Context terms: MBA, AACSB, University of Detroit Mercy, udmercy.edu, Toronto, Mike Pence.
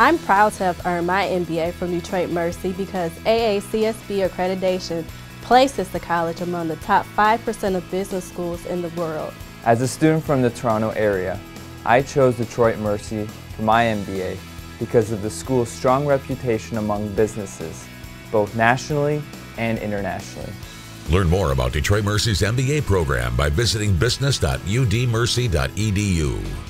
I'm proud to have earned my MBA from Detroit Mercy because AACSB accreditation places the college among the top 5% of business schools in the world. As a student from the Toronto area, I chose Detroit Mercy for my MBA because of the school's strong reputation among businesses, both nationally and internationally. Learn more about Detroit Mercy's MBA program by visiting business.udmercy.edu.